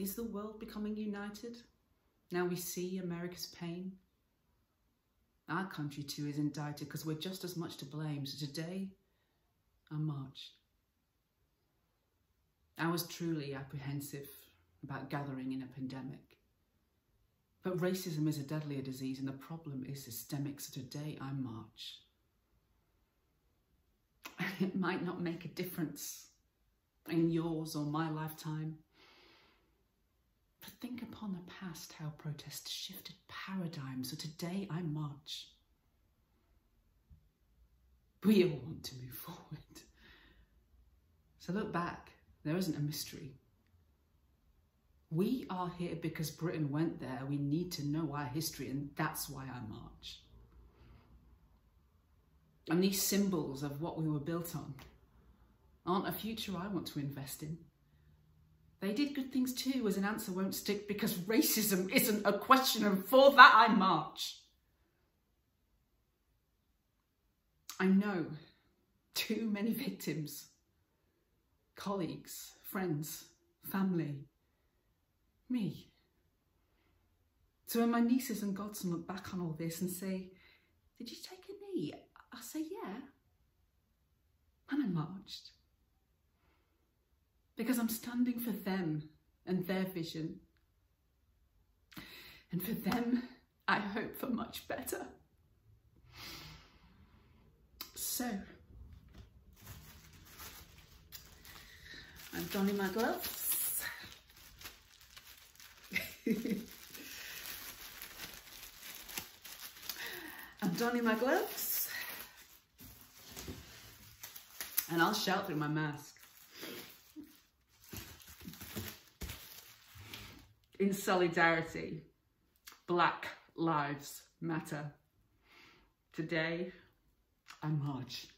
Is the world becoming united? Now we see America's pain. Our country too is indicted because we're just as much to blame. So today, I march. I was truly apprehensive about gathering in a pandemic. But racism is a deadlier disease and the problem is systemic, so today I march. It might not make a difference in yours or my lifetime. But think upon the past, how protests shifted paradigms, so today I march. We all want to move forward. So look back, there isn't a mystery. We are here because Britain went there. We need to know our history, and that's why I march. And these symbols of what we were built on aren't a future I want to invest in. They did good things too, as an answer won't stick, because racism isn't a question, and for that I march. I know too many victims, colleagues, friends, family, me. So when my nieces and godson look back on all this and say, did you take a knee? I say, yeah. And I marched. Because I'm standing for them and their vision. And for them, I hope for much better. So, I'm donning my gloves. I'm donning my gloves. And I'll shout through my mask. In solidarity, Black Lives Matter. Today, I march.